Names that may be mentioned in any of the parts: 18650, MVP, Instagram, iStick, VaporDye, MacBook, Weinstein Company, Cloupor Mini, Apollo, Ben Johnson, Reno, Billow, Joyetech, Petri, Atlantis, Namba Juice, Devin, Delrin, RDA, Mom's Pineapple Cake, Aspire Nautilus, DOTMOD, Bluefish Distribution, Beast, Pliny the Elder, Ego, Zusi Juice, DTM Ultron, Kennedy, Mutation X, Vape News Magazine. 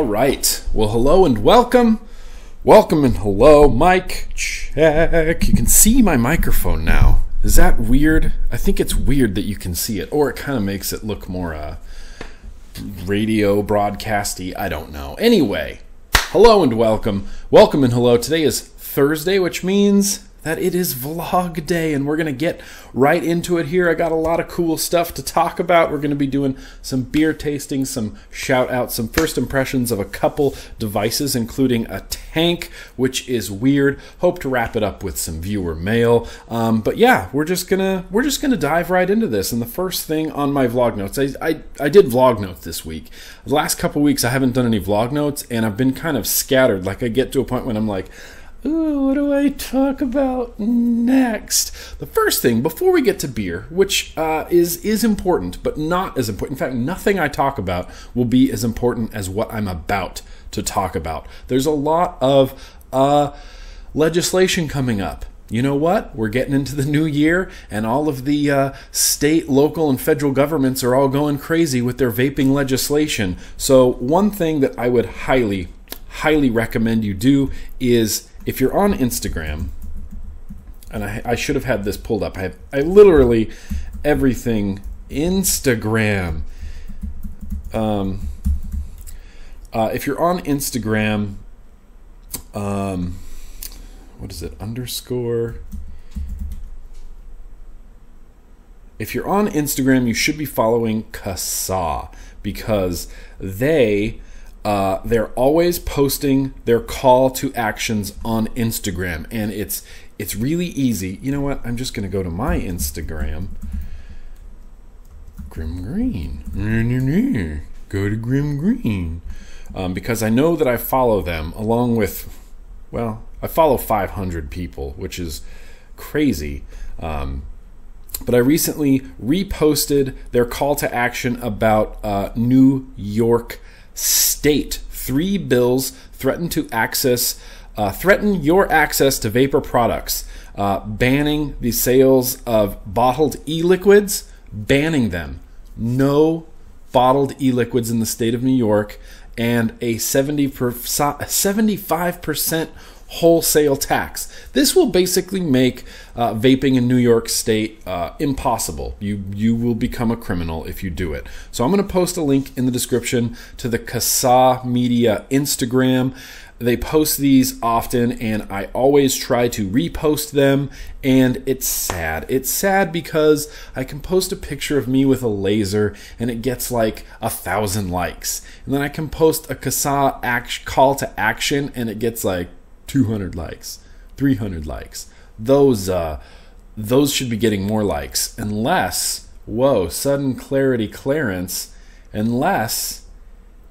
All right. Well, hello and welcome. Welcome and hello. Mic check. You can see my microphone now. Is that weird? I think it's weird that you can see it, or it kind of makes it look more radio broadcasty. I don't know. Anyway, hello and welcome. Welcome and hello. Today is Thursday, which means that it is vlog day, and we're going to get right into it here. I got a lot of cool stuff to talk about. We're going to be doing some beer tasting, some shout outs, some first impressions of a couple devices, including a tank, which is weird. Hope to wrap it up with some viewer mail. But yeah, we're just gonna dive right into this. And the first thing on my vlog notes, I did vlog notes this week. The last couple weeks I haven't done any vlog notes, and I've been kind of scattered. Like I get to a point when I'm like, ooh, what do I talk about next? The first thing, before we get to beer, which is important, but not as important. In fact, nothing I talk about will be as important as what I'm about to talk about. There's a lot of legislation coming up. You know what? We're getting into the new year, and all of the state, local, and federal governments are all going crazy with their vaping legislation. So one thing that I would highly, highly recommend you do is, if you're on Instagram, and I should have had this pulled up. I literally everything Instagram. If you're on Instagram, what is it? Underscore. If you're on Instagram, you should be following CASAA, because they're always posting their call to actions on Instagram, and it's really easy. You know what? I'm just going to go to my Instagram. GrimmGreen. Go to GrimmGreen. Because I know that I follow them along with, well, I follow 500 people, which is crazy. But I recently reposted their call to action about New York State. 3 bills threaten your access to vapor products, banning the sales of bottled e-liquids, banning them. No bottled e-liquids in the state of New York, and a 75% wholesale tax. This will basically make vaping in New York State impossible. You will become a criminal if you do it. So I'm going to post a link in the description to the CASAA Media Instagram. They post these often, and I always try to repost them, and it's sad. It's sad because I can post a picture of me with a laser and it gets like 1,000 likes. And then I can post a CASAA call to action and it gets like 200 likes, 300 likes. Those should be getting more likes, unless, whoa, sudden clarity clearance, unless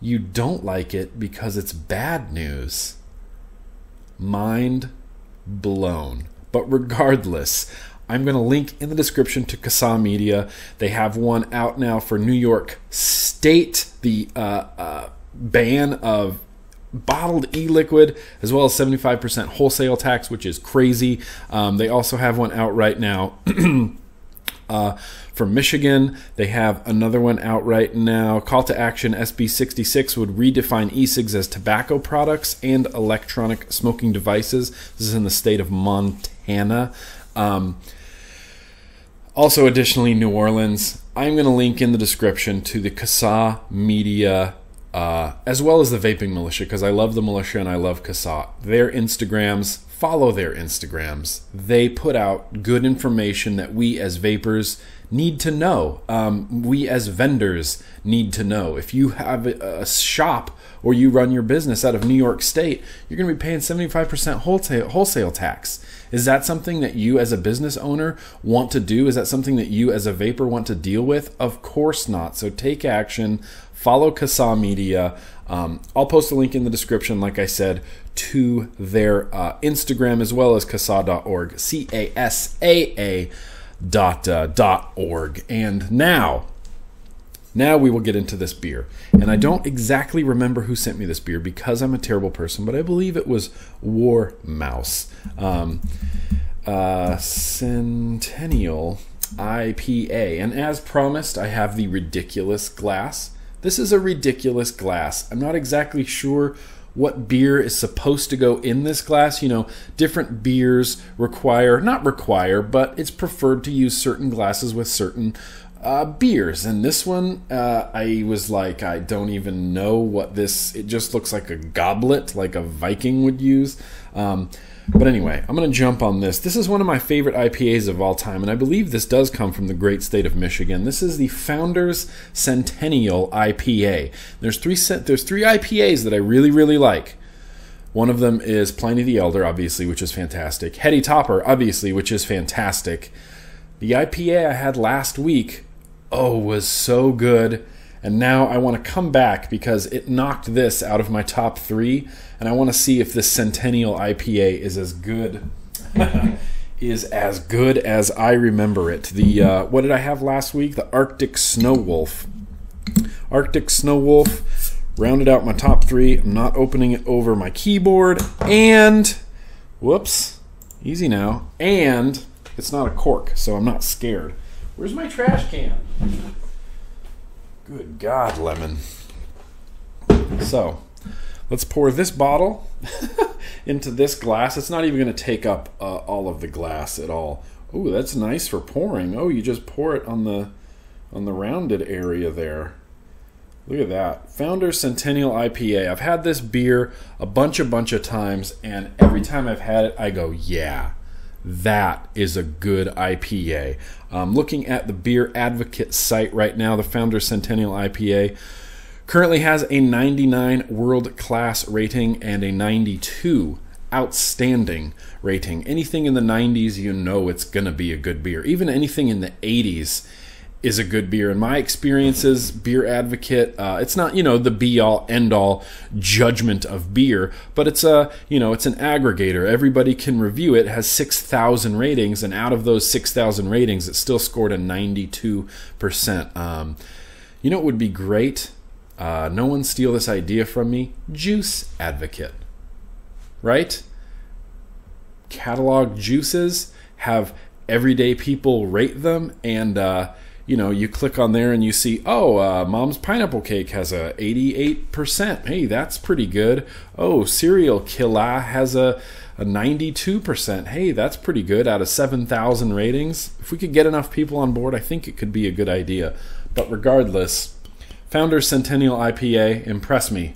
you don't like it because it's bad news. Mind blown. But regardless, I'm going to link in the description to CASAA Media. They have one out now for New York State, the ban of bottled e-liquid, as well as 75% wholesale tax, which is crazy. They also have one out right now from Michigan. They have another one out right now. Call to action SB 66 would redefine e-cigs as tobacco products and electronic smoking devices. This is in the state of Montana. Also, additionally, New Orleans. I'm going to link in the description to the CASAA Media, as well as the Vaping Militia, because I love the Militia and I love CASAA. Their Instagrams, follow their Instagrams. They put out good information that we as vapors need to know. We as vendors need to know. If you have a shop or you run your business out of New York State, you're going to be paying 75% wholesale tax. Is that something that you as a business owner want to do? Is that something that you as a vapor want to deal with? Of course not. So take action. Follow CASAA Media. I'll post a link in the description, like I said, to their Instagram, as well as CASAA.org, CASAA.org. And now we will get into this beer. And I don't exactly remember who sent me this beer because I'm a terrible person, but I believe it was War Mouse. Centennial IPA. And as promised, I have the ridiculous glass. This is a ridiculous glass. I'm not exactly sure what beer is supposed to go in this glass. You know, different beers require, not require, but it's preferred to use certain glasses with certain beers. And this one, I was like, I don't even know what this, it just looks like a goblet, like a Viking would use. But anyway, I'm going to jump on this. This is one of my favorite IPAs of all time, and I believe this does come from the great state of Michigan. This is the Founders Centennial IPA. There's three IPAs that I really, really like. One of them is Pliny the Elder, obviously, which is fantastic. Heady Topper, obviously, which is fantastic. The IPA I had last week, oh, was so good. And now I want to come back because it knocked this out of my top three, and I want to see if this Centennial IPA is as good as I remember it. The what did I have last week? The Arctic Snow Wolf. Arctic Snow Wolf rounded out my top three. I'm not opening it over my keyboard, and whoops, easy now. And it's not a cork, so I'm not scared. Where's my trash can? Good God, lemon. So, let's pour this bottle into this glass. It's not even going to take up all of the glass at all. Oh, that's nice for pouring. Oh, you just pour it on the rounded area there. Look at that. Founders Centennial IPA. I've had this beer a bunch of times, and every time I've had it, I go, yeah. That is a good IPA. Looking at the Beer Advocate site right now, the Founders Centennial IPA currently has a 99 world-class rating and a 92 outstanding rating. Anything in the 90s, you know it's going to be a good beer. Even anything in the 80s is a good beer. In my experiences, Beer Advocate, it's not, you know, the be-all, end-all judgment of beer, but it's a, you know, it's an aggregator. Everybody can review it. It has 6,000 ratings, and out of those 6,000 ratings, it still scored a 92%. You know what would be great? No one steal this idea from me. Juice Advocate, right? Catalog juices, have everyday people rate them, and you know, you click on there and you see, oh, Mom's Pineapple Cake has a 88%. Hey, that's pretty good. Oh, Cereal Killa has a 92%. Hey, that's pretty good out of 7,000 ratings. If we could get enough people on board, I think it could be a good idea. But regardless, Founders Centennial IPA, impress me.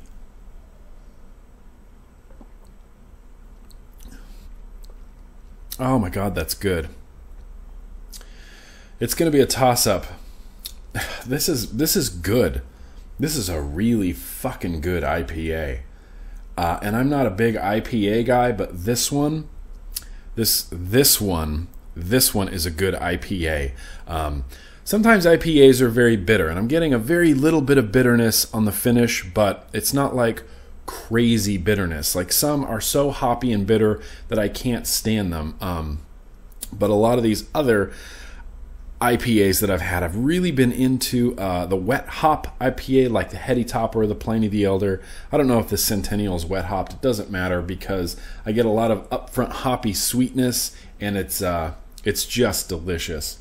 Oh my God, that's good. It's going to be a toss-up. This is good. This is a really fucking good IPA. And I'm not a big IPA guy, but this one is a good IPA. Sometimes IPAs are very bitter, and I'm getting a very little bit of bitterness on the finish, but it's not like crazy bitterness. Like, some are so hoppy and bitter that I can't stand them. But a lot of these other IPAs that I've had, I've really been into the wet hop IPA, like the Heady Topper or the Pliny the Elder. I don't know if the Centennial is wet hopped. It doesn't matter because I get a lot of upfront hoppy sweetness, and it's just delicious.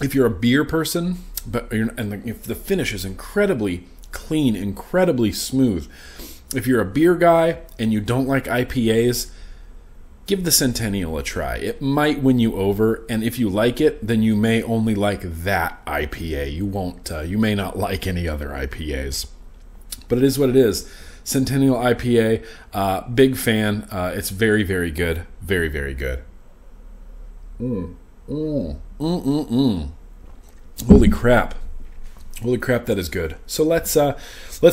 If you're a beer person, if the finish is incredibly clean, incredibly smooth. If you're a beer guy and you don't like IPAs, give the Centennial a try. It might win you over, and if you like it, then you may only like that IPA. You won't. You may not like any other IPAs, but it is what it is. Centennial IPA, big fan. It's very, very good. Very, very good. Holy crap! Holy crap! That is good. So let's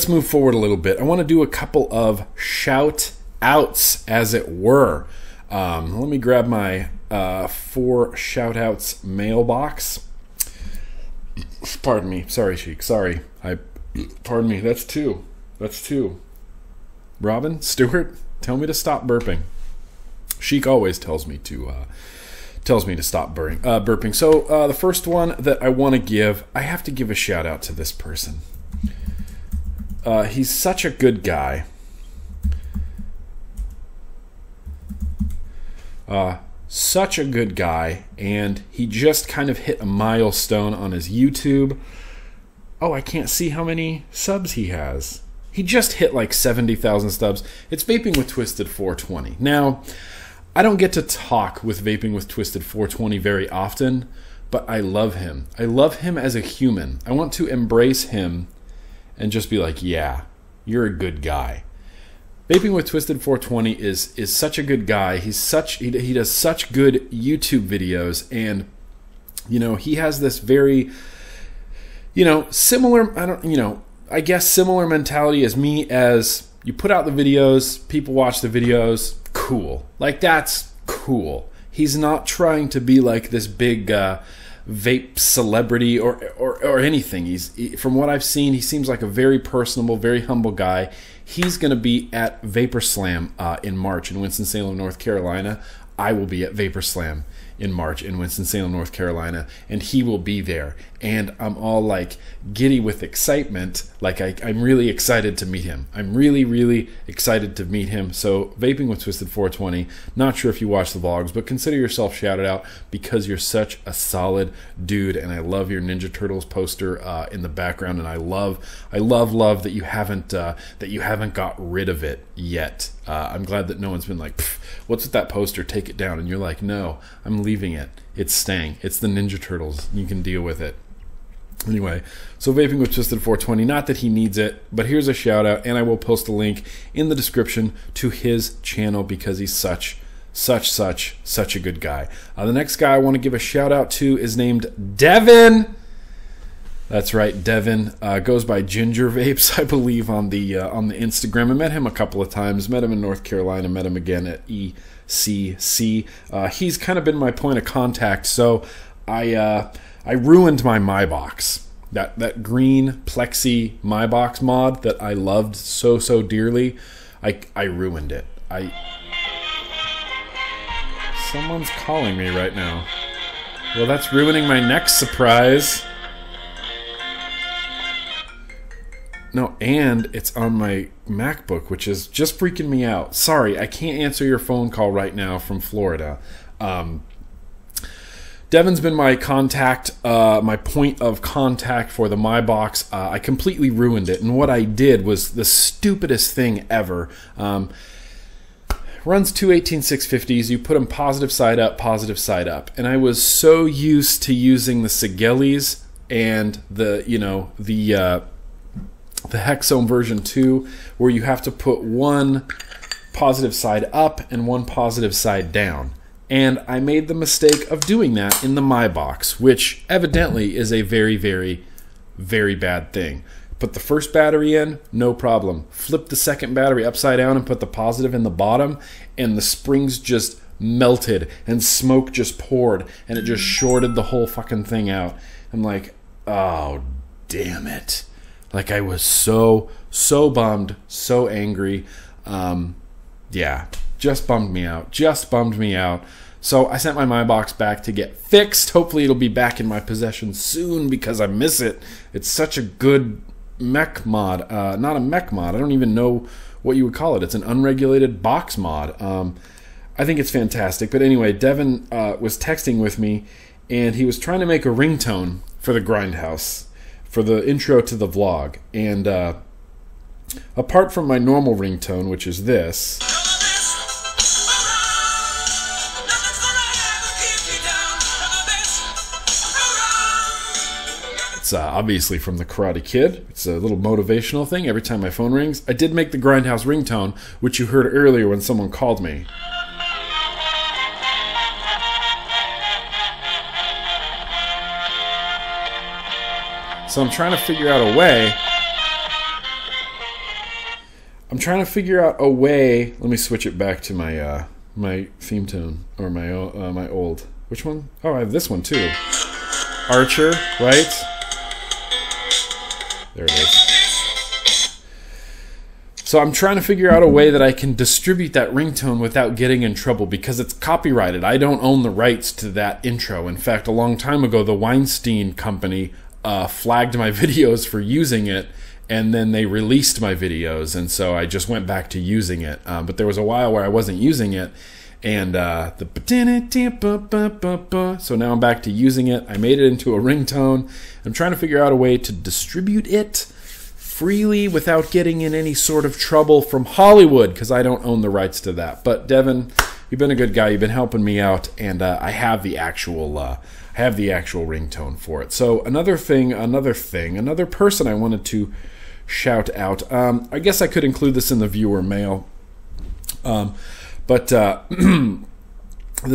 move forward a little bit. I want to do a couple of shout outs, as it were. Let me grab my four shout-outs mailbox. Pardon me. Sorry, Sheik. Sorry. Pardon me. That's two. That's two. Robin, Stewart, tell me to stop burping. Sheik always tells me to stop burping. So the first one that I want to give, I have to give a shout-out to this person. He's such a good guy. such a good guy, and he just kind of hit a milestone on his YouTube. Oh, I can't see how many subs he has. He just hit like 70,000 subs. It's Vaping with Twisted 420. Now, I don't get to talk with Vaping with Twisted 420 very often, but I love him. I love him as a human. I want to embrace him and just be like, yeah, you're a good guy. Vaping with Twisted 420 is such a good guy. He's such he does such good YouTube videos, and you know, he has this very, you know, similar, I guess similar mentality as me, as you put out the videos, people watch the videos, cool. Like, that's cool. He's not trying to be like this big vape celebrity or anything. From what I've seen, he seems like a very personable, very humble guy. He's going to be at Vapor Slam in March in Winston-Salem, North Carolina. I will be at Vapor Slam in March in Winston-Salem, North Carolina, and he will be there. And I'm all like giddy with excitement. Like I'm really excited to meet him. I'm really, really excited to meet him. So Vaping with Twisted 420, not sure if you watch the vlogs, but consider yourself shouted out because you're such a solid dude. And I love your Ninja Turtles poster in the background. And I love that you haven't got rid of it yet. I'm glad that no one's been like, what's with that poster? Take it down. And you're like, no, I'm leaving it. It's staying. It's the Ninja Turtles. You can deal with it. Anyway, so Vaping with Twisted 420, not that he needs it, but here's a shout out, and I will post a link in the description to his channel because he's such a good guy. The next guy I want to give a shout out to is named Devin. That's right, Devin goes by Ginger Vapes, I believe, on the Instagram. I met him a couple of times. Met him in North Carolina. Met him again at ECC. He's kind of been my point of contact. So I ruined my MyBox, that green plexi MyBox mod that I loved so dearly. I ruined it. Someone's calling me right now. Well, that's ruining my next surprise. No, and it's on my MacBook, which is just freaking me out. Sorry, I can't answer your phone call right now from Florida. Devin's been my contact, my point of contact for the MyBox. I completely ruined it, and what I did was the stupidest thing ever. Runs two 18650s. You put them positive side up, and I was so used to using the Segelis and the Hexohm version 2, where you have to put one positive side up and one positive side down. And I made the mistake of doing that in the MyBox, which evidently is a very, very, very bad thing. Put the first battery in, no problem. Flip the second battery upside down and put the positive in the bottom, and the springs just melted and smoke just poured, and it just shorted the whole fucking thing out. I'm like, oh, damn it. Like, I was so bummed, so angry. Yeah, just bummed me out. So I sent my MyBox back to get fixed. Hopefully it'll be back in my possession soon because I miss it. It's such a good mech mod. Not a mech mod. I don't even know what you would call it. It's an unregulated box mod. I think it's fantastic. But anyway, Devin was texting with me, and he was trying to make a ringtone for the Grindhouse, for the intro to the vlog, and apart from my normal ringtone, which is this, it's obviously from the Karate Kid. It's a little motivational thing every time my phone rings. I did make the Grindhouse ringtone, which you heard earlier when someone called me. So I'm trying to figure out a way. Let me switch it back to my my theme tune, or my old. Which one? Oh, I have this one too. Archer, right? There it is. So I'm trying to figure out a way that I can distribute that ringtone without getting in trouble because it's copyrighted. I don't own the rights to that intro. In fact, a long time ago, the Weinstein Company flagged my videos for using it, and then they released my videos, and so I just went back to using it. But there was a while where I wasn't using it, And the so now I'm back to using it. I made it into a ringtone. I'm trying to figure out a way to distribute it freely without getting in any sort of trouble from Hollywood, because I don't own the rights to that. But Devin, you've been a good guy. You've been helping me out, and I have the actual ringtone for it. So another person I wanted to shout out. I guess I could include this in the viewer mail. This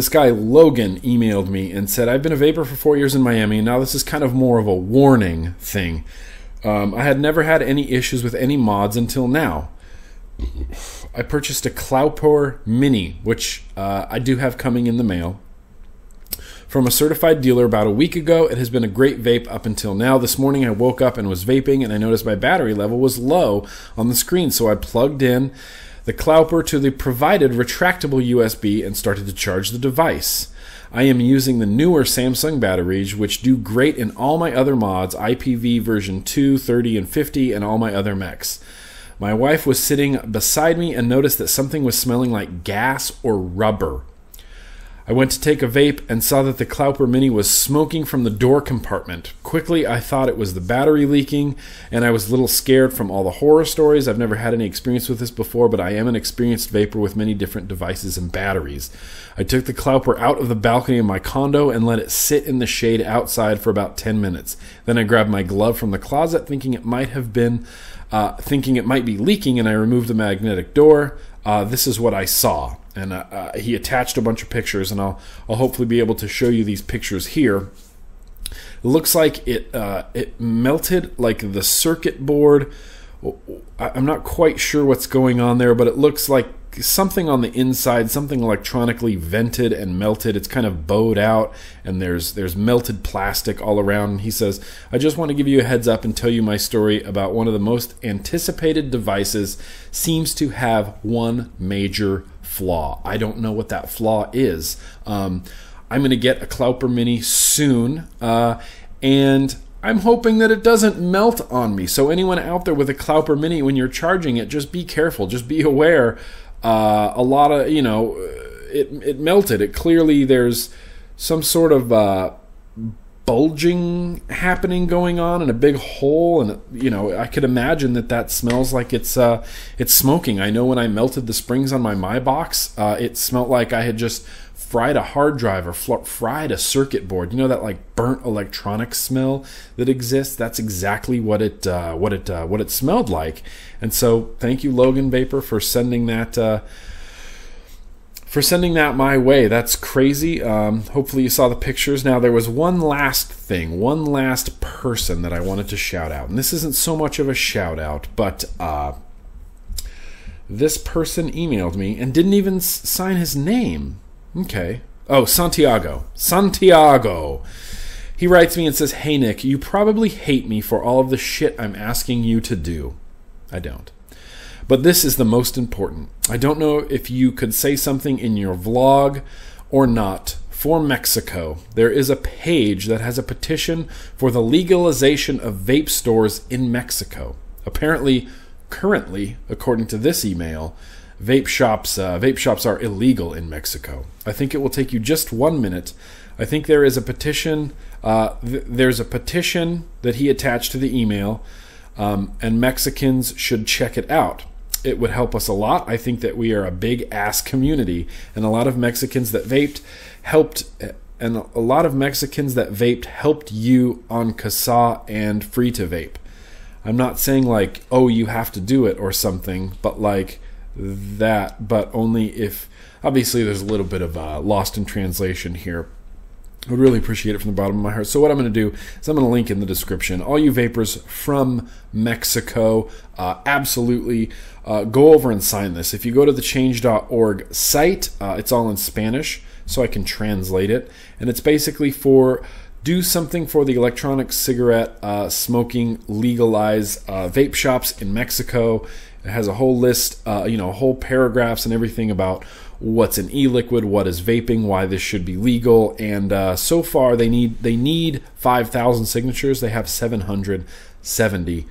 guy Logan emailed me and said, I've been a vapor for 4 years in Miami, and now this is kind of more of a warning thing. I had never had any issues with any mods until now. I purchased a Cloupor Mini, which I do have coming in the mail, from a certified dealer about a week ago. It has been a great vape up until now. This morning I woke up and was vaping, and I noticed my battery level was low on the screen, so I plugged in the Cloupor to the provided retractable USB and started to charge the device. I am using the newer Samsung batteries, which do great in all my other mods, IPV version 2, 30, and 50, and all my other mechs. My wife was sitting beside me and noticed that something was smelling like gas or rubber. I went to take a vape and saw that the Cloupor Mini was smoking from the door compartment. Quickly, I thought it was the battery leaking, and I was a little scared from all the horror stories. I've never had any experience with this before, but I am an experienced vapor with many different devices and batteries. I took the Cloupor out of the balcony of my condo and let it sit in the shade outside for about 10 minutes. Then I grabbed my glove from the closet, thinking it might be leaking, and I removed the magnetic door. This is what I saw. And he attached a bunch of pictures, and I'll hopefully be able to show you these pictures here. It looks like it melted like the circuit board. I'm not quite sure what's going on there, but it looks like something on the inside, something electronically vented and melted. It's kind of bowed out, and there's melted plastic all around. He says, I just want to give you a heads up and tell you my story about one of the most anticipated devices. Seems to have one major flaw. I don't know what that flaw is. I'm going to get a Cloupor Mini soon, and I'm hoping that it doesn't melt on me. So anyone out there with a Cloupor Mini, when you're charging it, just be careful. Just be aware. A lot of, you know, it melted. It clearly, there's some sort of bulging happening going on in a big hole, and you know, I could imagine that smells like it's smoking. I know when I melted the springs on my MyBox, it smelled like I had just fried a hard drive or fried a circuit board. You know, that like burnt electronic smell that exists. That's exactly what it smelled like. And so, thank you, Logan Vapor, for sending that. For sending that my way. That's crazy. Hopefully you saw the pictures. Now there was one last thing, one last person that I wanted to shout out, and this isn't so much of a shout out, but this person emailed me and didn't even sign his name. Okay. Oh, Santiago. He writes me and says, hey Nick, you probably hate me for all of the shit I'm asking you to do. I don't. But this is the most important. I don't know if you could say something in your vlog or not. For Mexico, there is a page that has a petition for the legalization of vape stores in Mexico. Apparently, currently, according to this email, vape shops are illegal in Mexico. I think it will take you just 1 minute. I think there is a petition. There's a petition that he attached to the email, and Mexicans should check it out. It would help us a lot. I think that we are a big ass community, and a lot of Mexicans that vaped helped you on CASAA and Free to Vape. I'm not saying like, oh, you have to do it or something, but like that, but only if, obviously there's a little bit of lost in translation here. I would really appreciate it from the bottom of my heart. So what I'm going to do is I'm going to link in the description. All you vapors from Mexico, absolutely go over and sign this. If you go to the change.org site, it's all in Spanish, so I can translate it. And it's basically for do something for the electronic cigarette smoking, legalize vape shops in Mexico. It has a whole list, you know, whole paragraphs and everything about what's an e-liquid, what is vaping, why this should be legal, and so far they need 5,000 signatures. They have 770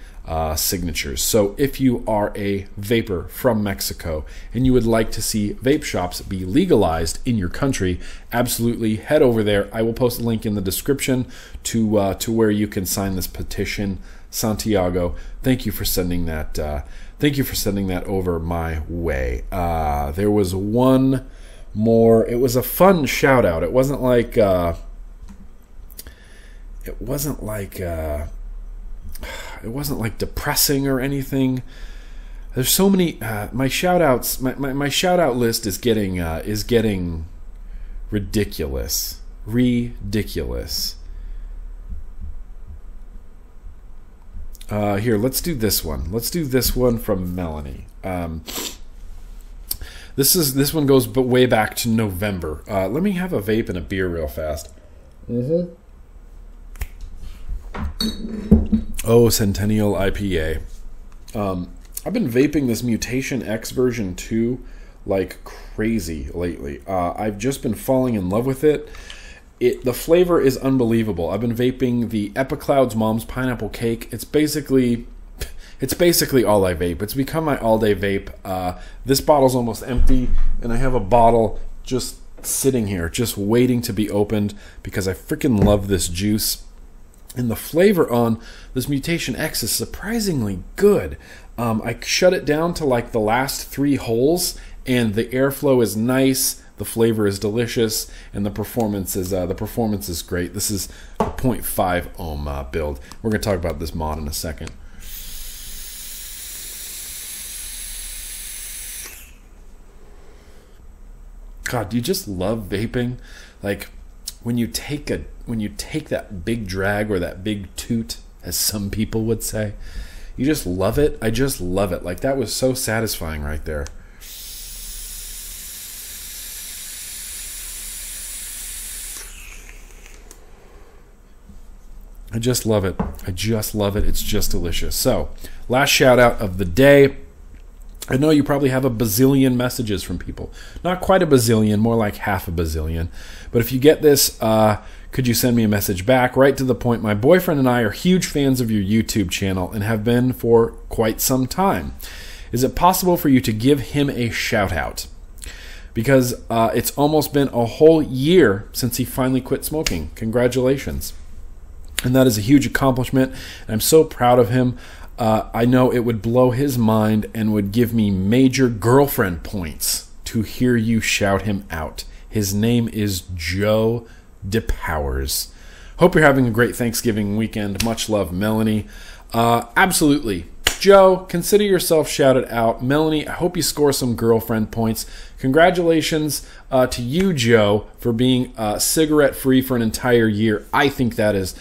signatures. So if you are a vapor from Mexico and you would like to see vape shops be legalized in your country, absolutely head over there. I will post a link in the description to where you can sign this petition. Santiago, thank you for sending that. Thank you for sending that over my way. There was one more. It was a fun shout out. It wasn't like. It wasn't like depressing or anything. There's so many. My shout outs, my shout out list is getting ridiculous. Here, let's do this one. Let's do this one from Melanie. This one goes but way back to November. Let me have a vape and a beer real fast. Oh, Centennial IPA. I've been vaping this Mutation X version 2 like crazy lately. I've just been falling in love with it. The flavor is unbelievable. I've been vaping the Epicloud's Mom's Pineapple Cake. It's basically all I vape. It's become my all-day vape. This bottle's almost empty, and I have a bottle just sitting here, just waiting to be opened because I freaking love this juice. And the flavor on this Mutation X is surprisingly good. I shut it down to like the last 3 holes, and the airflow is nice, the flavor is delicious, and the performance is great. This is a 0.5 ohm build. We're going to talk about this mod in a second. God, do you just love vaping? Like when you take that big drag or that big toot, as some people would say, you just love it. I just love it. Like that was so satisfying right there. I just love it. I just love it. It's just delicious. So, last shout out of the day. I know you probably have a bazillion messages from people. Not quite a bazillion, more like half a bazillion. But if you get this, could you send me a message back? Right to the point, my boyfriend and I are huge fans of your YouTube channel and have been for quite some time. Is it possible for you to give him a shout out? Because it's almost been a whole year since he finally quit smoking. Congratulations. And that is a huge accomplishment. I'm so proud of him. I know it would blow his mind and would give me major girlfriend points to hear you shout him out. His name is Joe DePowers. Hope you're having a great Thanksgiving weekend. Much love, Melanie. Absolutely. Joe, consider yourself shouted out. Melanie, I hope you score some girlfriend points. Congratulations to you, Joe, for being cigarette-free for an entire year. I think that is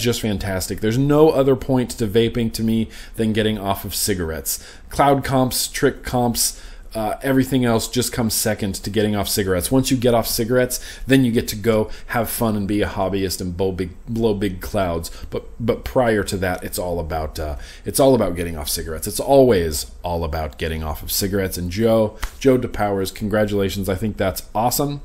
just fantastic. There's no other point to vaping to me than getting off of cigarettes. Cloud comps, trick comps, everything else just comes second to getting off cigarettes. Once you get off cigarettes, then you get to go have fun and be a hobbyist and blow big clouds. But prior to that, it's all about getting off cigarettes. It's always all about getting off of cigarettes. And Joe DePowers, congratulations! I think that's awesome.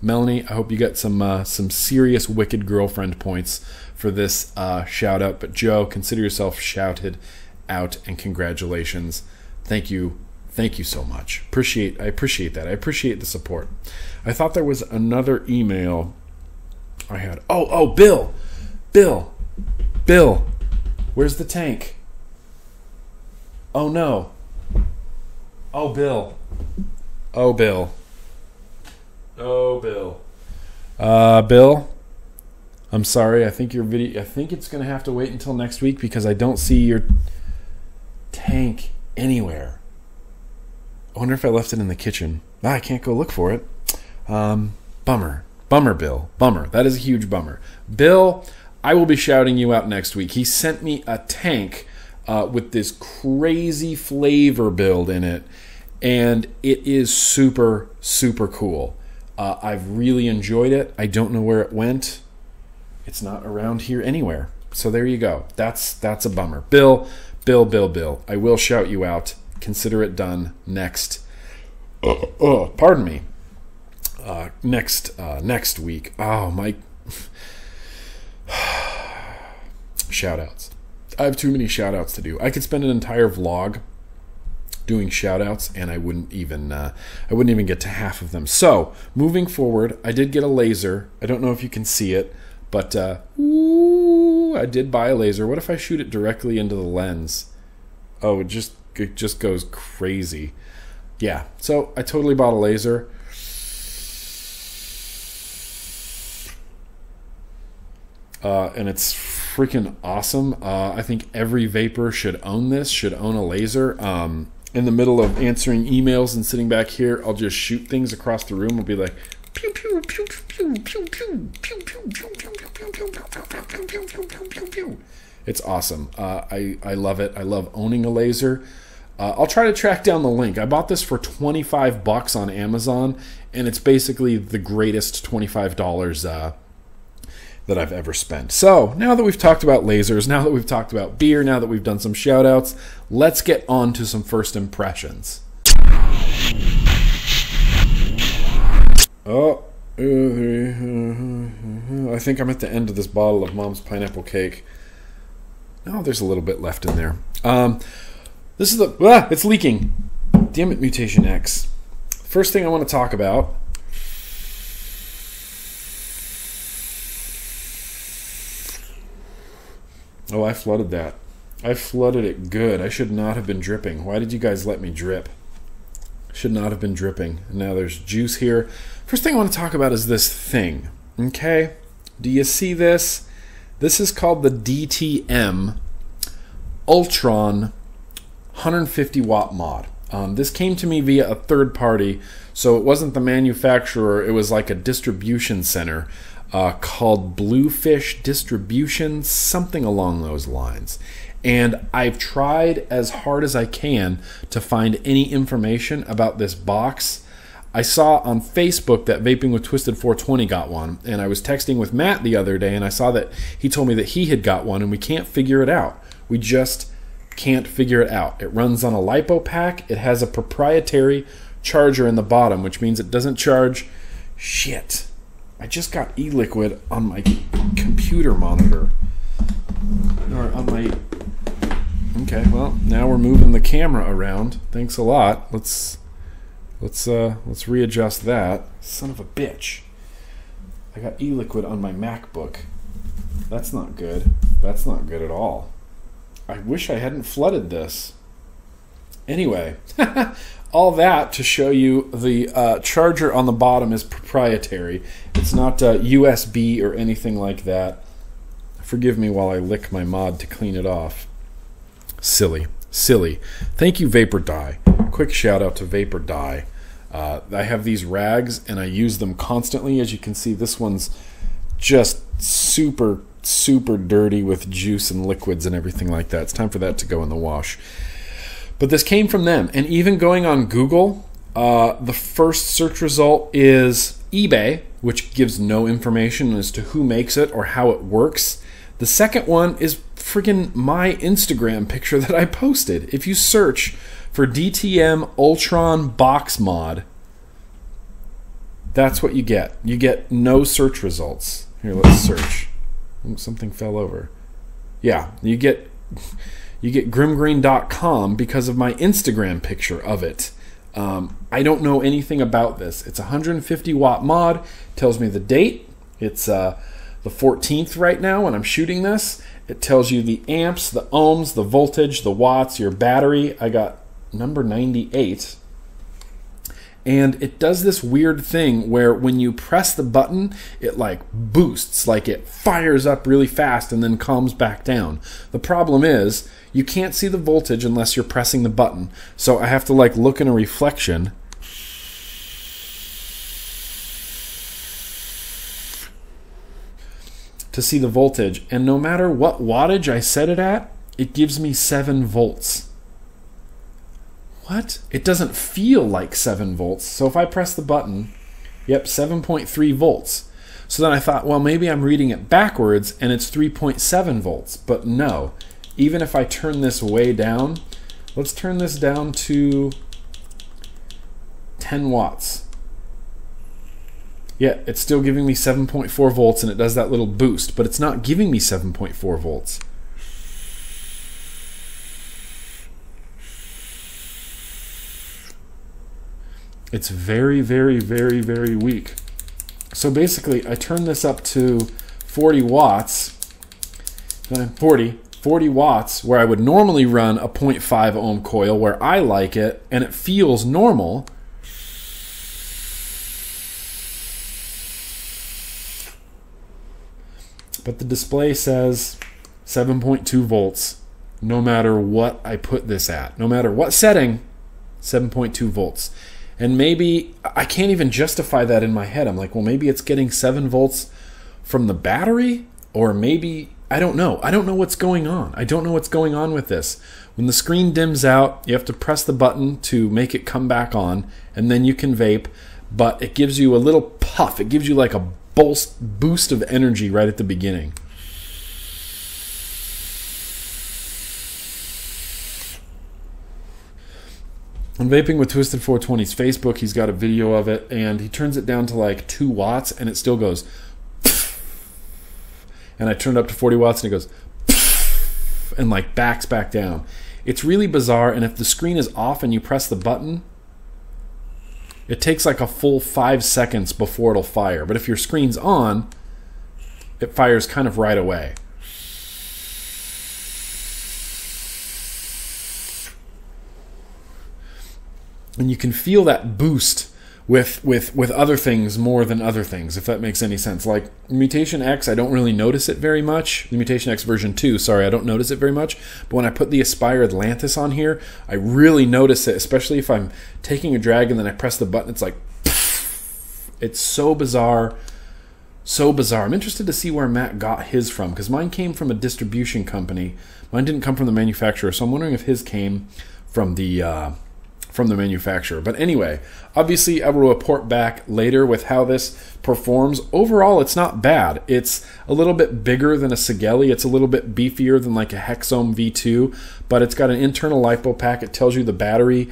Melanie, I hope you get some serious wicked girlfriend points for this shout out. But Joe, consider yourself shouted out and congratulations. Thank you. Thank you so much. I appreciate that. I appreciate the support. I thought there was another email I had. Oh, Bill. Where's the tank? Oh no. Oh Bill. Bill, I'm sorry. I think it's gonna have to wait until next week because I don't see your tank anywhere. I wonder if I left it in the kitchen. I can't go look for it. Bummer, Bill. Bummer. That is a huge bummer. Bill, I will be shouting you out next week. He sent me a tank with this crazy flavor build in it, and it is super, super cool. I've really enjoyed it. I don't know where it went. It's not around here anywhere. So there you go. That's a bummer. Bill. I will shout you out. Consider it done next. Pardon me. Next week. Oh my. Shoutouts. I have too many shout outs to do. I could spend an entire vlog doing shout outs and I wouldn't even get to half of them. So moving forward, I did get a laser. I don't know if you can see it, but ooh, I did buy a laser. What if I shoot it directly into the lens? Oh, it just goes crazy. Yeah, so I totally bought a laser. And it's freaking awesome. I think every vapor should own this, should own a laser. In the middle of answering emails and sitting back here, I'll just shoot things across the room. I'll be like, pew, pew, pew, pew, pew, pew, pew, pew, pew, pew, pew, pew, pew. It's awesome. I love it. I love owning a laser. I'll try to track down the link. I bought this for $25 on Amazon, and it's basically the greatest $25 that I've ever spent. So now that we've talked about lasers, now that we've talked about beer, now that we've done some shout outs, let's get on to some first impressions. Oh, I think I'm at the end of this bottle of Mom's Pineapple Cake. No, there's a little bit left in there. This is the, it's leaking. Damn it, Mutation X. First thing I want to talk about . Oh, I flooded that. I flooded it good. I should not have been dripping. Why did you guys let me drip? Should not have been dripping. Now there's juice here. First thing I want to talk about is this thing. Okay? Do you see this? This is called the DTM Ultron 150 watt mod. This came to me via a third party, so it wasn't the manufacturer. It was like a distribution center. Called Bluefish Distribution, something along those lines. And I've tried as hard as I can to find any information about this box. I saw on Facebook that Vaping with Twisted 420 got one, and I was texting with Matt the other day, and I saw that he told me that he had got one, and we can't figure it out. We just can't figure it out. It runs on a LiPo pack. It has a proprietary charger in the bottom, which means it doesn't charge shit. I just got e-liquid on my computer monitor. Or on my... Okay, well, now we're moving the camera around. Thanks a lot. Let's readjust that. Son of a bitch. I got e-liquid on my MacBook. That's not good. That's not good at all. I wish I hadn't flooded this. Anyway, all that to show you the charger on the bottom is proprietary. It's not USB or anything like that. Forgive me while I lick my mod to clean it off. Silly, silly. Thank you, VaporDye. Quick shout out to VaporDye. I have these rags and I use them constantly. As you can see, this one's just super, super dirty with juice and liquids and everything like that. It's time for that to go in the wash. But this came from them, and even going on Google, the first search result is eBay, which gives no information as to who makes it or how it works. The second one is freaking my Instagram picture that I posted. If you search for DTM Ultron Box Mod, that's what you get. You get no search results. Here, let's search. Ooh, something fell over. Yeah, you get... You get GrimmGreen.com because of my Instagram picture of it. I don't know anything about this. It's a 150 watt mod. Tells me the date. It's the 14th right now when I'm shooting this. It tells you the amps, the ohms, the voltage, the watts, your battery. I got number 98. And it does this weird thing where when you press the button, it like boosts, like it fires up really fast and then calms back down. The problem is you can't see the voltage unless you're pressing the button. So I have to like look in a reflection. To see the voltage. And no matter what wattage I set it at, it gives me 7 volts. What? It doesn't feel like 7 volts. So if I press the button, yep, 7.3 volts. So then I thought, well, maybe I'm reading it backwards and it's 3.7 volts. But no, even if I turn this way down, let's turn this down to 10 watts. Yeah, it's still giving me 7.4 volts and it does that little boost, but it's not giving me 7.4 volts. It's very, very, very, very weak. So basically, I turn this up to 40 watts, 40 watts, where I would normally run a 0.5 ohm coil where I like it and it feels normal. But the display says 7.2 volts no matter what I put this at. No matter what setting, 7.2 volts. And maybe, I can't even justify that in my head. I'm like, well, maybe it's getting 7 volts from the battery, or maybe, I don't know. I don't know what's going on. I don't know what's going on with this. When the screen dims out, you have to press the button to make it come back on, and then you can vape, but it gives you a little puff. It gives you like a boost of energy right at the beginning. On Vaping with Twisted 420's Facebook, he's got a video of it, and he turns it down to like 2 watts, and it still goes. And I turned it up to 40 watts, and it goes, and like backs back down. It's really bizarre, and if the screen is off and you press the button, it takes like a full 5 seconds before it'll fire. But if your screen's on, it fires kind of right away. And you can feel that boost with other things more than other things, if that makes any sense. Like Mutation X, I don't really notice it very much. The Mutation X version 2, sorry, I don't notice it very much. But when I put the Aspire Atlantis on here, I really notice it, especially if I'm taking a drag and then I press the button, it's like, it's so bizarre, so bizarre. I'm interested to see where Matt got his from, because mine came from a distribution company. Mine didn't come from the manufacturer, so I'm wondering if his came from the manufacturer. But anyway, obviously I will report back later with how this performs. Overall, it's not bad. It's a little bit bigger than a Sigeli. It's a little bit beefier than like a Hexohm V2, but it's got an internal LiPo pack. It tells you the battery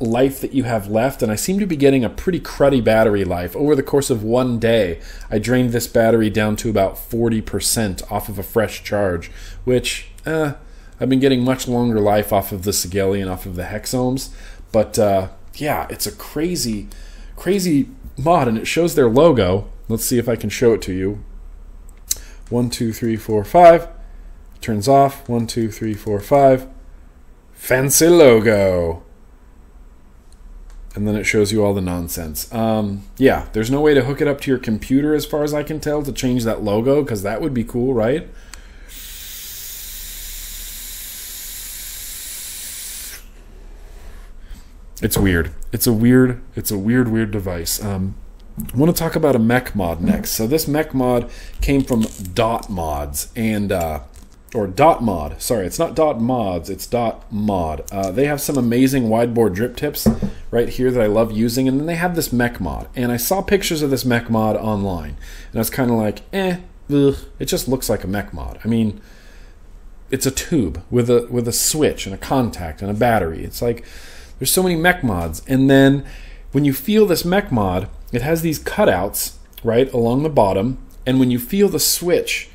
life that you have left, and I seem to be getting a pretty cruddy battery life. Over the course of one day, I drained this battery down to about 40% off of a fresh charge, which, I've been getting much longer life off of the Sigeli and off of the Hexohms. But yeah, it's a crazy, crazy mod, and it shows their logo. Let's see if I can show it to you. 1, 2, 3, 4, 5. Turns off. 1, 2, 3, 4, 5. Fancy logo. And then it shows you all the nonsense. Yeah, there's no way to hook it up to your computer, as far as I can tell, to change that logo, because that would be cool, right? It's weird. It's a weird device. I want to talk about a mech mod next. So this mech mod came from DOTMOD, and or DOTMOD. Sorry, it's not DOTMOD, it's DOTMOD. They have some amazing wideboard drip tips right here that I love using, and then they have this mech mod. And I saw pictures of this mech mod online, and I was kind of like, it just looks like a mech mod. I mean, it's a tube with a switch and a contact and a battery. It's like, there's so many mech mods. And then when you feel this mech mod, it has these cutouts right along the bottom, and when you feel the switch,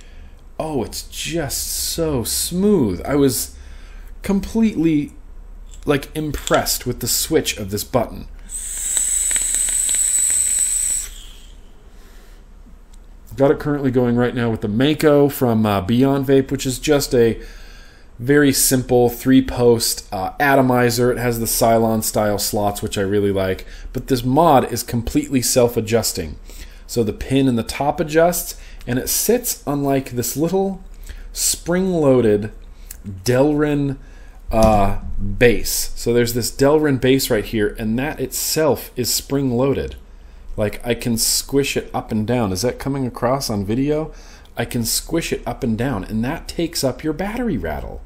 oh, it's just so smooth. I was completely like impressed with the switch of this button. Got it currently going right now with the Mako from Beyond Vape, which is just a very simple 3-post atomizer. It has the Cylon style slots, which I really like, but this mod is completely self-adjusting. So the pin in the top adjusts, and it sits on like this little spring-loaded Delrin base. So there's this Delrin base right here, and that itself is spring-loaded. Like, I can squish it up and down. Is that coming across on video? I can squish it up and down, and that takes up your battery rattle.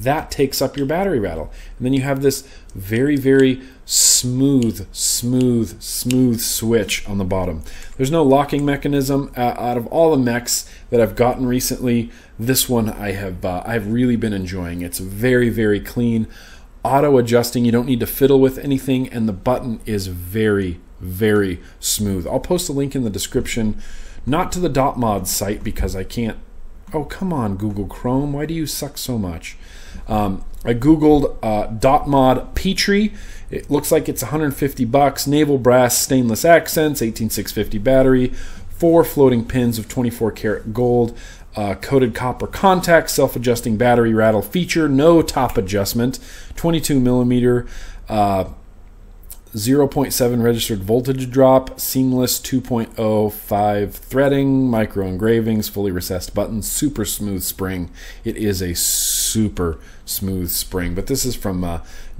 That takes up your battery rattle. And then you have this very, very smooth switch on the bottom. There's no locking mechanism. Out of all the mechs that I've gotten recently, this one I've really been enjoying. It's very, very clean, auto-adjusting. You don't need to fiddle with anything, and the button is very, very smooth. I'll post a link in the description. Not to the DOTMOD site because I can't. Oh, come on, Google Chrome. Why do you suck so much? I googled DOTMOD Petri. It looks like it's $150. Naval brass stainless accents, 18650 battery, 4 floating pins of 24 karat gold, coated copper contacts, self-adjusting battery rattle feature, no top adjustment, 22 millimeter, 0.7 registered voltage drop, seamless 2.05 threading, micro engravings, fully recessed buttons, super smooth spring. It is a super smooth spring, but this is from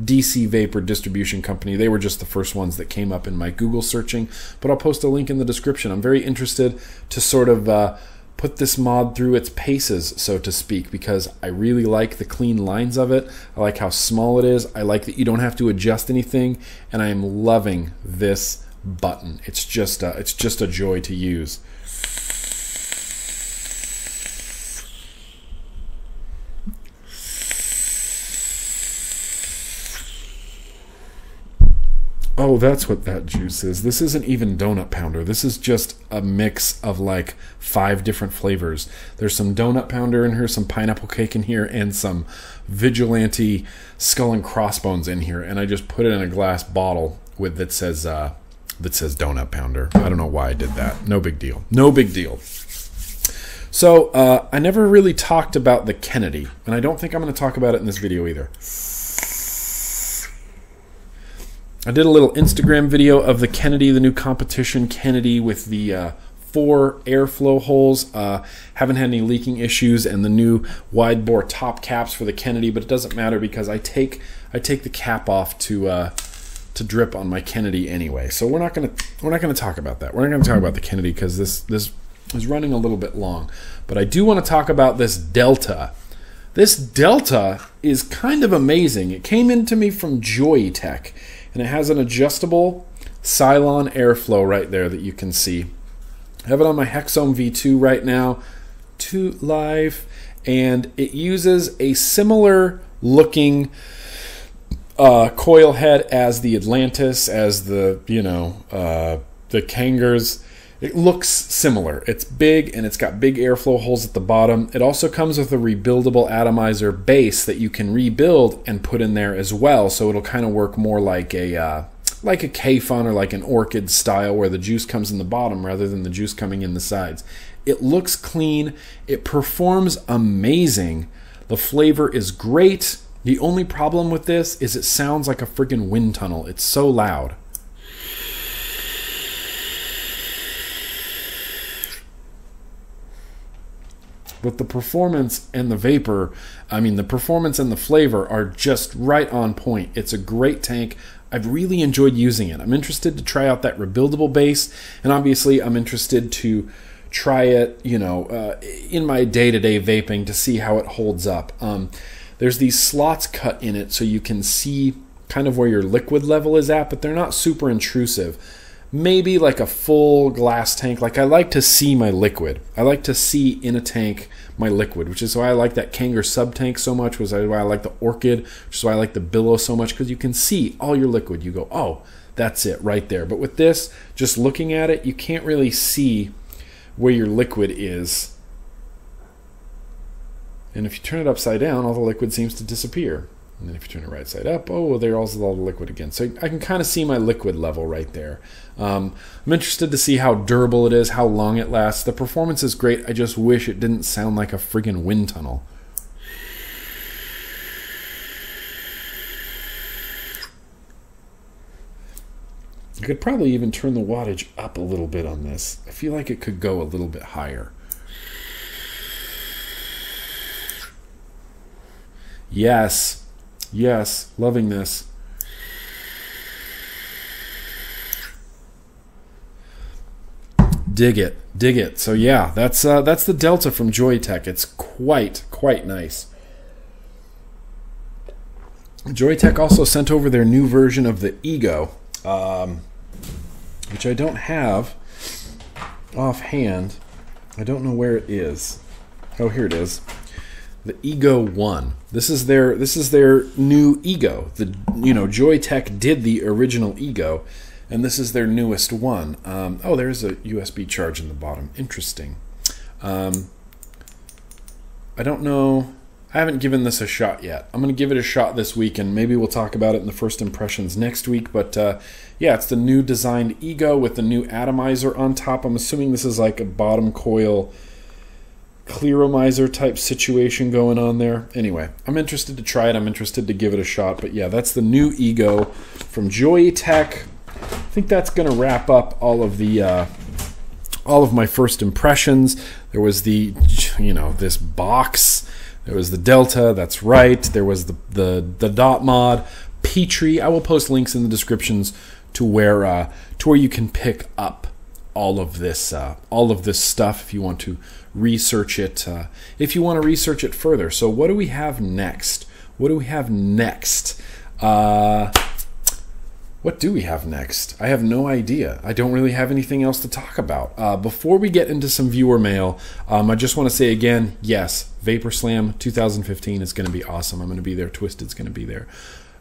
DC Vapor Distribution Company. They were just the first ones that came up in my Google searching, but I'll post a link in the description. I'm very interested to sort of put this mod through its paces, so to speak, because I really like the clean lines of it. I like how small it is. I like that you don't have to adjust anything, and I am loving this button. It's just a joy to use. Oh, that's what that juice is. This isn't even Donut Pounder. This is just a mix of like 5 different flavors. There's some Donut Pounder in here, some Pineapple Cake in here, and some Vigilante Skull and Crossbones in here. And I just put it in a glass bottle with that says Donut Pounder. I don't know why I did that. No big deal. No big deal. So I never really talked about the Kennedy, and I don't think I'm going to talk about it in this video either. I did a little Instagram video of the Kennedy, the new competition Kennedy with the 4 airflow holes. Haven't had any leaking issues, and the new wide bore top caps for the Kennedy, but it doesn't matter because I take the cap off to drip on my Kennedy anyway. So we're not gonna talk about that. We're not gonna talk about the Kennedy because this is running a little bit long. But I do want to talk about this Delta. This Delta is kind of amazing. It came in to me from Joyetech. And it has an adjustable Cylon airflow right there that you can see. I have it on my Hexohm V2 right now, live, and it uses a similar looking coil head as the Atlantis, as the, you know, the Kangers. It looks similar. It's big, and it's got big airflow holes at the bottom. It also comes with a rebuildable atomizer base that you can rebuild and put in there as well, so it'll kind of work more like a K-Fun or like an Orchid style where the juice comes in the bottom rather than the juice coming in the sides. It looks clean. It performs amazing. The flavor is great. The only problem with this is it sounds like a freaking wind tunnel. It's so loud. But the performance and the vapor, I mean, the performance and the flavor are just right on point. It's a great tank. I've really enjoyed using it. I'm interested to try out that rebuildable base, and obviously I'm interested to try it, you know, in my day-to-day vaping to see how it holds up. There's these slots cut in it so you can see kind of where your liquid level is at, but they're not super intrusive. Maybe like a full glass tank. Like I like to see my liquid. I like to see in a tank my liquid, which is why I like that Kanger sub tank so much, which is why I like the Orchid, which is why I like the Billow so much, because you can see all your liquid. You go, oh, that's it right there. But with this, just looking at it, you can't really see where your liquid is. And if you turn it upside down, all the liquid seems to disappear. And then if you turn it right side up, oh, there's all the liquid again. So I can kind of see my liquid level right there. I'm interested to see how durable it is, how long it lasts. The performance is great. I just wish it didn't sound like a friggin' wind tunnel. I could probably even turn the wattage up a little bit on this. I feel like it could go a little bit higher. Yes. Yes, loving this. Dig it, dig it. So yeah, that's the Delta from Joyetech. It's quite nice. Joyetech also sent over their new version of the Ego, which I don't have offhand. I don't know where it is. Oh, here it is. The Ego 1. This is their new Ego. The, you know, Joyetech did the original Ego, and this is their newest one. Oh, there's a USB charge in the bottom. Interesting. I don't know. I haven't given this a shot yet. I'm going to give it a shot this week, and maybe we'll talk about it in the first impressions next week. But yeah, it's the new designed Ego with the new atomizer on top. I'm assuming this is like a bottom coil clearomizer type situation going on there. Anyway, I'm interested to try it. I'm interested to give it a shot. But yeah, that's the new Ego from Joyetech. I think that's going to wrap up all of the all of my first impressions. There was the, you know, this box. There was the Delta. That's right. There was the DOTMOD, Petri. I will post links in the descriptions to where you can pick up all of this stuff if you want to research it. If you want to research it further. So what do we have next? What do we have next? What do we have next? I have no idea. I don't really have anything else to talk about. Before we get into some viewer mail, I just want to say again, yes, Vapor Slam 2015 is going to be awesome. I'm going to be there. Twisted's going to be there.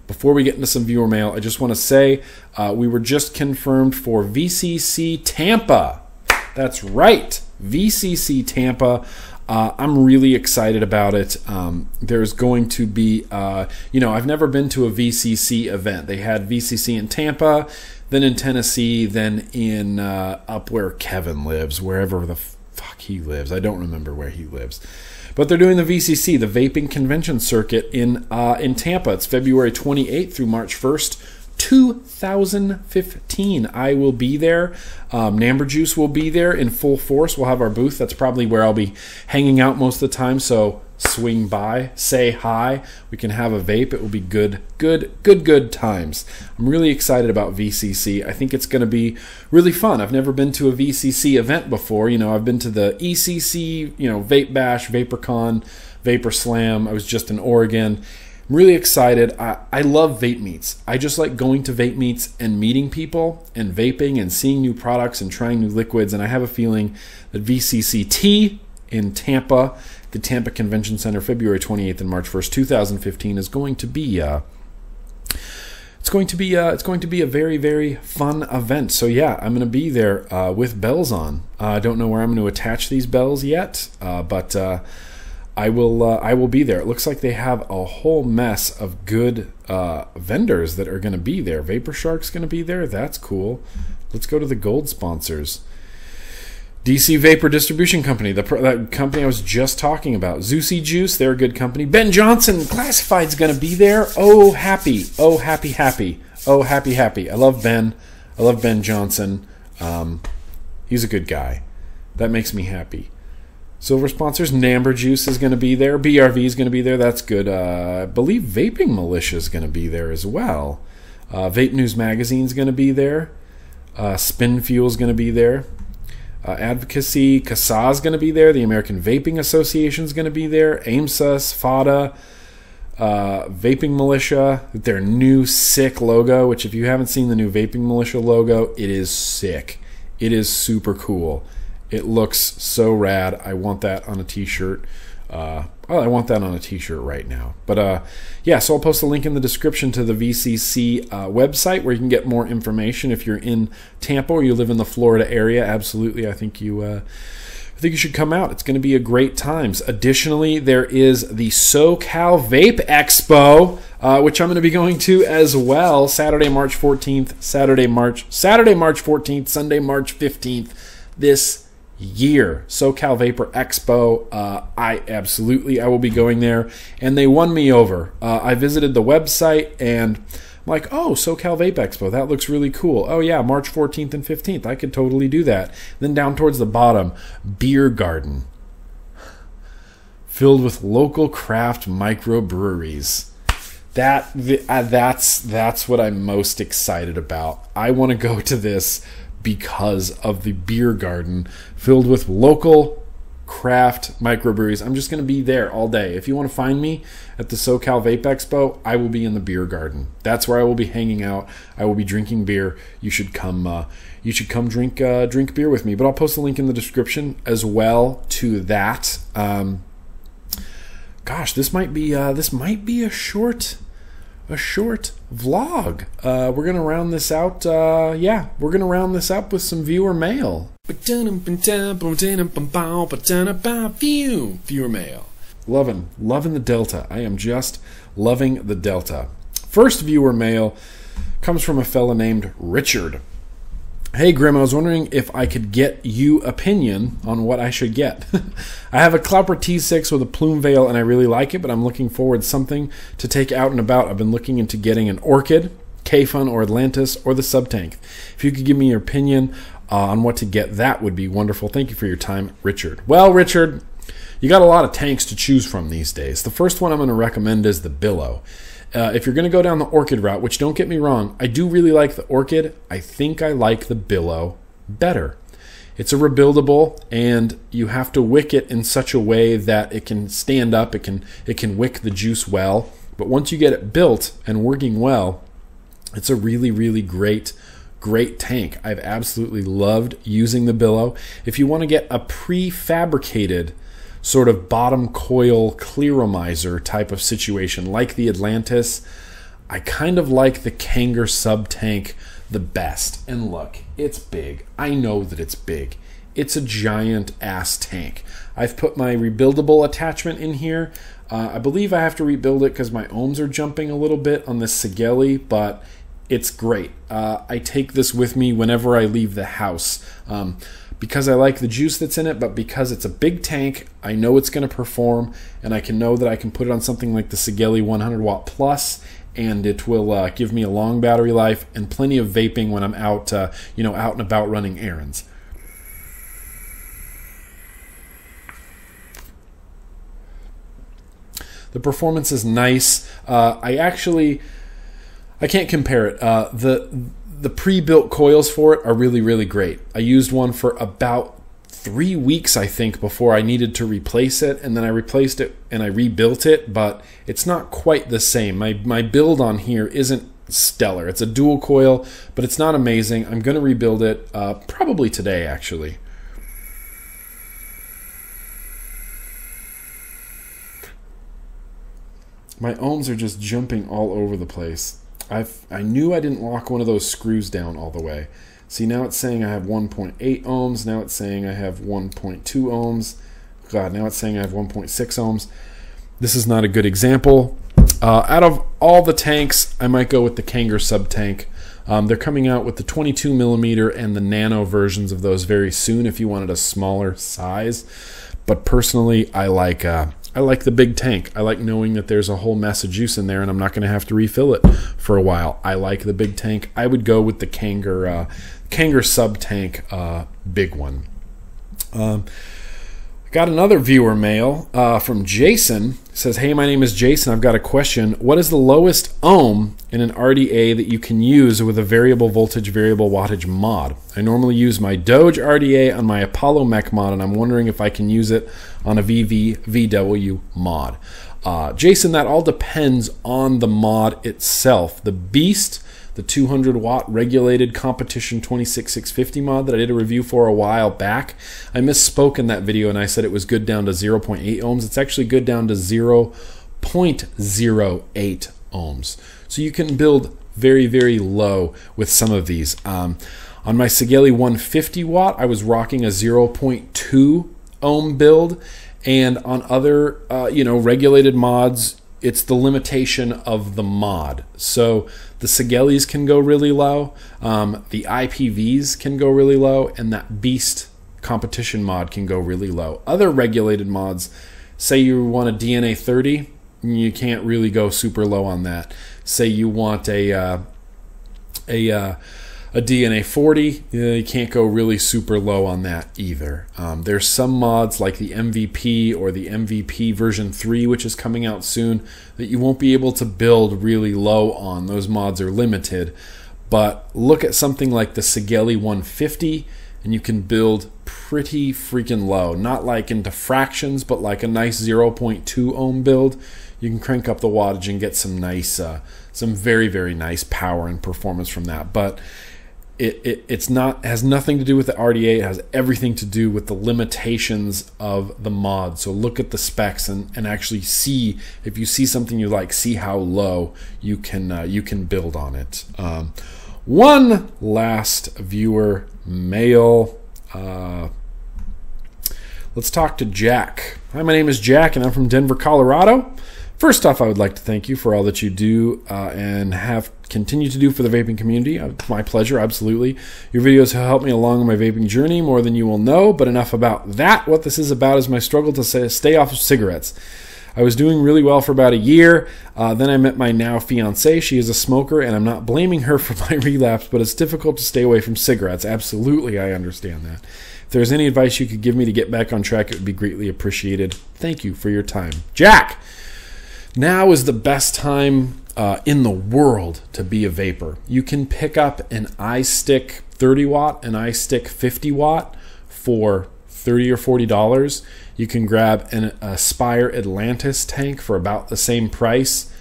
Before we get into some viewer mail, I just want to say we were just confirmed for VCC Tampa. That's right, VCC Tampa. I'm really excited about it. There's going to be, you know, I've never been to a VCC event. They had VCC in Tampa, then in Tennessee, then in up where Kevin lives, wherever the fuck he lives. I don't remember where he lives. But they're doing the VCC, the Vaping Convention Circuit in Tampa. It's February 28th through March 1st. 2015. I will be there. Namba Juice will be there in full force. We'll have our booth. That's probably where I'll be hanging out most of the time. So swing by, say hi. We can have a vape. It will be good times. I'm really excited about VCC. I think it's going to be really fun. I've never been to a VCC event before. You know, I've been to the ECC, you know, Vape Bash, VaporCon, Vapor Slam. I was just in Oregon. I'm really excited. I love vape meets. I just like going to vape meets and meeting people and vaping and seeing new products and trying new liquids. And I have a feeling that VCCT in Tampa, the Tampa Convention Center, February 28th and March 1st, 2015, is going to be it's going to be a very, very fun event. So yeah, I'm going to be there with bells on. I don't know where I'm going to attach these bells yet, but. I will be there. It looks like they have a whole mess of good vendors that are going to be there. Vapor Shark's going to be there. That's cool. Let's go to the gold sponsors. DC Vapor Distribution Company, that company I was just talking about. Zusi Juice, they're a good company. Ben Johnson Classified's going to be there. Oh, happy. Oh, happy, happy. Oh, happy, happy. I love Ben. I love Ben Johnson. He's a good guy. That makes me happy. Silver sponsors, Namba Juice is going to be there. BRV is going to be there. That's good. I believe Vaping Militia is going to be there as well. Vape News Magazine is going to be there. Spin Fuel is going to be there. Advocacy, CASAA is going to be there. The American Vaping Association is going to be there. AIMSAS, FADA, Vaping Militia. Their new sick logo, which if you haven't seen the new Vaping Militia logo, it is sick. It is super cool. It looks so rad. I want that on a t-shirt. Oh, I want that on a t-shirt right now. But yeah, so I'll post a link in the description to the VCC website where you can get more information if you're in Tampa or you live in the Florida area. Absolutely, I think you should come out. It's going to be a great time. Additionally, there is the SoCal Vape Expo, which I'm going to be going to as well. Saturday, March 14th, Saturday, March 14th, Sunday, March 15th. This year, SoCal Vapor Expo. I will be going there, and they won me over. I visited the website, and I'm like, oh, SoCal Vape Expo, that looks really cool. Oh yeah, March 14th and 15th, I could totally do that. Then down towards the bottom, Beer Garden, filled with local craft microbreweries. That's what I'm most excited about. I want to go to this because of the Beer Garden filled with local craft microbreweries. I'm just going to be there all day. If you want to find me at the SoCal Vape Expo, I will be in the Beer Garden. That's where I will be hanging out. I will be drinking beer. You should come drink beer with me. But I'll post a link in the description as well to that. Gosh, this might be a short vlog. We're gonna round this out. Yeah, we're gonna round this up with some viewer mail. Viewer mail. Loving the Delta. I am just loving the Delta. First viewer mail comes from a fella named Richard. Hey, Grim, I was wondering if I could get you opinion on what I should get. I have a Cloupor T6 with a plume veil, and I really like it, but I'm looking forward to something to take out and about. I've been looking into getting an Orchid, K-Fun, or Atlantis, or the Subtank. If you could give me your opinion on what to get, that would be wonderful. Thank you for your time, Richard. Well, Richard, you got a lot of tanks to choose from these days. The first one I'm going to recommend is the Billow. If you're going to go down the Orchid route, which don't get me wrong, I do really like the Orchid. I think I like the Billow better. It's a rebuildable, and you have to wick it in such a way that it can stand up, it can wick the juice well. But once you get it built and working well, it's a really, really great tank. I've absolutely loved using the Billow. If you want to get a prefabricated sort of bottom coil clearomizer type of situation like the Atlantis, I kind of like the Kanger sub tank the best. And look, it's big. I know that it's big. It's a giant ass tank. I've put my rebuildable attachment in here. I believe I have to rebuild it because my ohms are jumping a little bit on this Sigeli, but it's great. I take this with me whenever I leave the house. Because I like the juice that's in it, but because it's a big tank, I know it's going to perform, and I can know that I can put it on something like the Sigeli 100 Watt Plus, and it will give me a long battery life and plenty of vaping when I'm out, out and about running errands. The performance is nice. I can't compare it. The pre-built coils for it are really, really great. I used one for about 3 weeks, I think, before I needed to replace it, and then I replaced it and I rebuilt it, but it's not quite the same. My build on here isn't stellar. It's a dual coil, but it's not amazing. I'm going to rebuild it probably today, actually. My ohms are just jumping all over the place. I knew I didn't lock one of those screws down all the way. See, now it's saying I have 1.8 ohms. Now it's saying I have 1.2 ohms. God, now it's saying I have 1.6 ohms. This is not a good example. Out of all the tanks, I might go with the Kanger sub tank. They're coming out with the 22 millimeter and the nano versions of those very soon if you wanted a smaller size. But personally, I like the big tank. I like knowing that there's a whole mess of juice in there and I'm not going to have to refill it for a while. I like the big tank. I would go with the Kanger sub-tank big one. Got another viewer mail from Jason. It says, hey, my name is Jason. I've got a question. What is the lowest ohm in an RDA that you can use with a variable voltage, variable wattage mod? I normally use my Doge RDA on my Apollo Mech mod, and I'm wondering if I can use it on a VW mod. Jason, that all depends on the mod itself. The Beast, the 200 watt regulated competition 26650 mod that I did a review for a while back. I misspoke in that video and I said it was good down to 0.8 ohms. It's actually good down to 0.08 ohms. So you can build very, very low with some of these. On my Sigeli 150 watt, I was rocking a 0.2 ohm build, and on other regulated mods, it's the limitation of the mod. So the Sigelis can go really low, the IPVs can go really low, and that Beast competition mod can go really low. Other regulated mods, say you want a DNA 30, you can't really go super low on that. Say you want a DNA 40, you can't go really super low on that either. There's some mods like the MVP or the MVP version 3, which is coming out soon, that you won't be able to build really low on. Those mods are limited. But look at something like the Sigeli 150, and you can build pretty freaking low. Not like into fractions, but like a nice 0.2 ohm build. You can crank up the wattage and get some nice, some very, very nice power and performance from that. But it has nothing to do with the RDA. It has everything to do with the limitations of the mod. So look at the specs and actually see, if you see something you like, see how low you can build on it. One last viewer mail. Let's talk to Jack. Hi, my name is Jack, and I'm from Denver, Colorado. First off, I would like to thank you for all that you do and have continued to do for the vaping community. My pleasure, absolutely. Your videos have helped me along my vaping journey more than you will know, but enough about that. What this is about is my struggle to stay off of cigarettes. I was doing really well for about a year. Then I met my now fiancée. She is a smoker, and I'm not blaming her for my relapse, but it's difficult to stay away from cigarettes. Absolutely, I understand that. If there's any advice you could give me to get back on track, it would be greatly appreciated. Thank you for your time. Jack! Now is the best time in the world to be a vapor. You can pick up an iStick 30 watt, an iStick 50 watt for $30 or $40. You can grab an Aspire Atlantis tank for about the same price,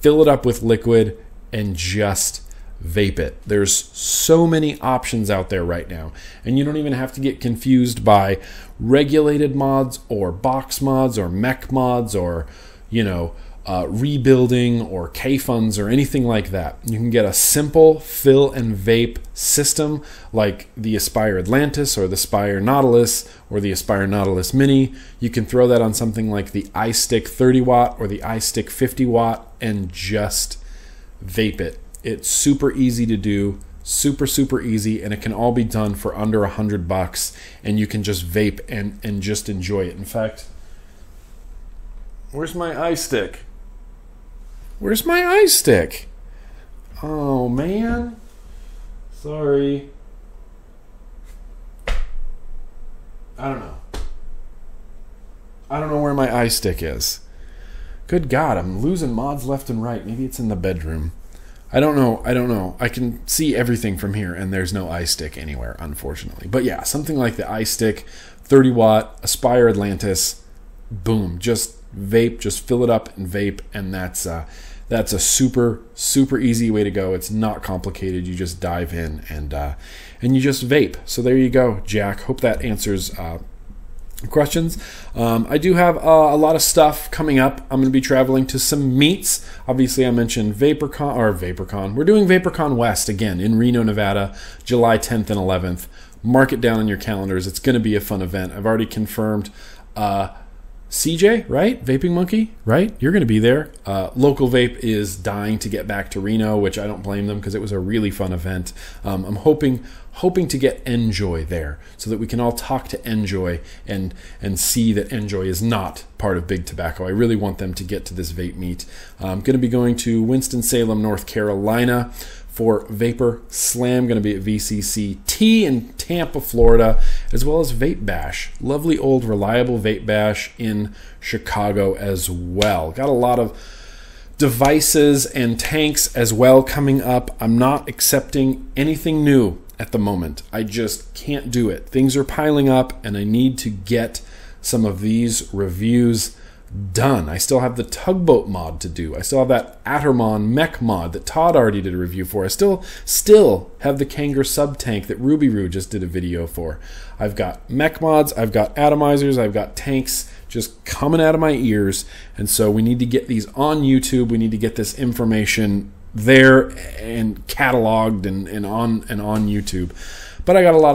fill it up with liquid, and just vape it. There's so many options out there right now, and you don't even have to get confused by regulated mods or box mods or mech mods or, you know, rebuilding or K-funds or anything like that. You can get a simple fill and vape system like the Aspire Atlantis or the Aspire Nautilus or the Aspire Nautilus Mini. You can throw that on something like the iStick 30 watt or the iStick 50 watt and just vape it. It's super easy to do, super easy, and it can all be done for under $100, and you can just vape and just enjoy it. In fact, where's my iStick? Where's my iStick? Oh, man. Sorry. I don't know. I don't know where my iStick is. Good God, I'm losing mods left and right. Maybe it's in the bedroom. I don't know. I don't know. I can see everything from here, and there's no iStick anywhere, unfortunately. But yeah, something like the iStick, 30 watt, Aspire Atlantis, boom, just vape, just fill it up and vape, and that's a super easy way to go. It's not complicated. You just dive in and you just vape. So there you go, Jack. Hope that answers questions. I do have a lot of stuff coming up. I'm going to be traveling to some meets. Obviously, I mentioned VaporCon or VaporCon. We're doing VaporCon West again in Reno, Nevada, July 10th and 11th. Mark it down on your calendars. It's going to be a fun event. I've already confirmed. CJ, right? Vaping Monkey, right? You're going to be there. Local Vape is dying to get back to Reno, which I don't blame them because it was a really fun event. I'm hoping to get Enjoy there so that we can all talk to Enjoy and see that Enjoy is not part of Big Tobacco. I really want them to get to this vape meet. I'm going to be going to Winston-Salem, North Carolina for Vapor Slam. Going to be at VCCT in Tampa, Florida, as well as Vape Bash. Lovely old reliable Vape Bash in Chicago as well. Got a lot of devices and tanks as well coming up. I'm not accepting anything new at the moment. I just can't do it. Things are piling up, and I need to get some of these reviews done. I still have the Tugboat mod to do. I still have that Attermon mech mod that Todd already did a review for. I still have the Kanger sub tank that Ruby Roo just did a video for. I've got mech mods, I've got atomizers, I've got tanks just coming out of my ears, and so we need to get these on YouTube. We need to get this information there and cataloged and on YouTube. But I got a lot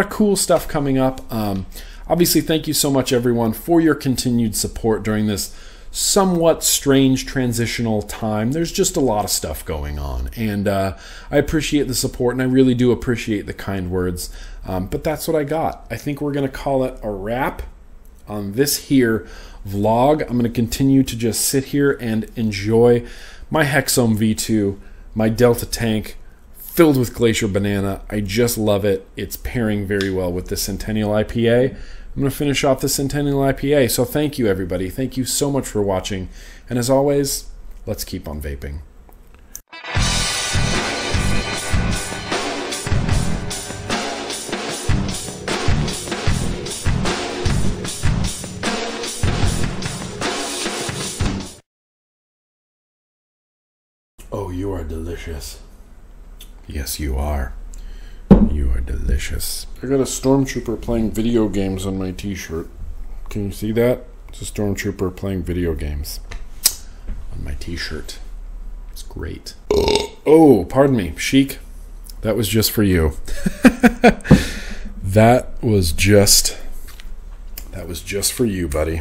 of cool stuff coming up. Obviously, thank you so much, everyone, for your continued support during this somewhat strange transitional time. There's just a lot of stuff going on, and I appreciate the support, and I really do appreciate the kind words, but that's what I got. I think we're going to call it a wrap on this here vlog. I'm going to continue to just sit here and enjoy my Hexohm V2, my Delta tank, filled with glacier banana. I just love it. It's pairing very well with the Centennial IPA. I'm going to finish off the Centennial IPA. So thank you, everybody. Thank you so much for watching. And as always, let's keep on vaping. Oh, you are delicious. Yes, you are. You are delicious. I got a stormtrooper playing video games on my t-shirt. Can you see that? It's a stormtrooper playing video games on my t-shirt. It's great. Oh, pardon me, Sheik. That was just for you. That was just That was just for you, buddy.